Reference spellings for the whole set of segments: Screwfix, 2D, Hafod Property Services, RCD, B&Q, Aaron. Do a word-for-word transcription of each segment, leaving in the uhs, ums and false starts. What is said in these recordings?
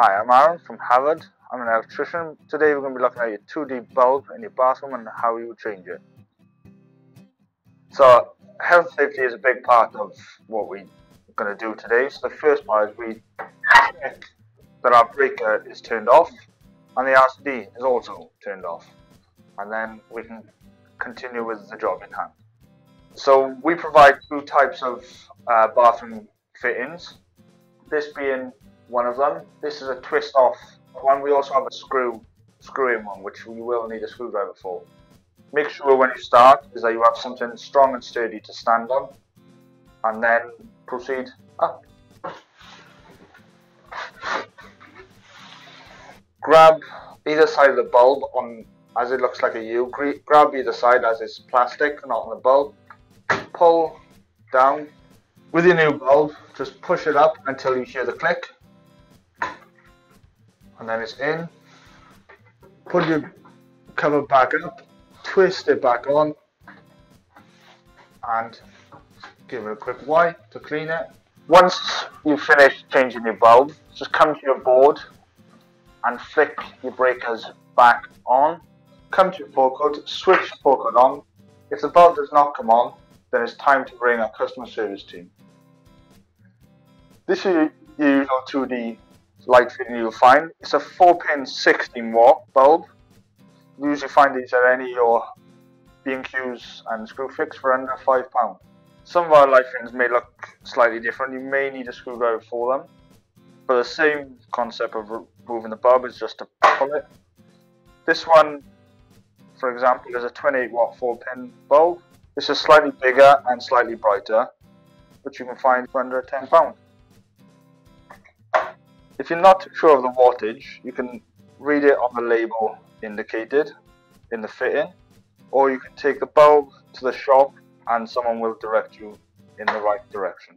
Hi, I'm Aaron from Hafod. I'm an electrician. Today we're going to be looking at your two D bulb in your bathroom and how you change it. So health and safety is a big part of what we're going to do today. So the first part is we check that our breaker is turned off and the R C D is also turned off, and then we can continue with the job in hand. So we provide two types of uh, bathroom fittings, this being one of them. This is a twist off one. We also have a screw screw in one, which we will need a screwdriver for. Make sure when you start is that you have something strong and sturdy to stand on, and then proceed up. Grab either side of the bulb on as it looks like a U. Grab either side as it's plastic, not on the bulb. Pull down with your new bulb, just push it up until you hear the click. And then it's in. Put your cover back up, twist it back on, and give it a quick wipe to clean it. Once you finish changing your bulb, just come to your board and flick your breakers back on. Come to your forecourt, switch forecourt on. If the bulb does not come on, then it's time to bring our customer service team. This is your usual two D light fitting you'll find. It's a four pin sixteen watt bulb. You usually find these at any of your B and Q's and Screwfix for under five pounds. Some of our light fittings may look slightly different. You may need a screwdriver for them, but the same concept of removing the bulb is just to pull it. This one, for example, is a twenty-eight watt four pin bulb. This is slightly bigger and slightly brighter, which you can find for under ten pounds. If you're not sure of the wattage, you can read it on the label indicated in the fitting, or you can take the bulb to the shop and someone will direct you in the right direction.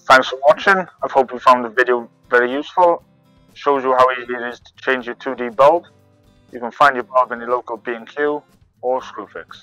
Thanks for watching. I hope you found the video very useful. It shows you how easy it is to change your two D bulb. You can find your bulb in your local B and Q or Screwfix.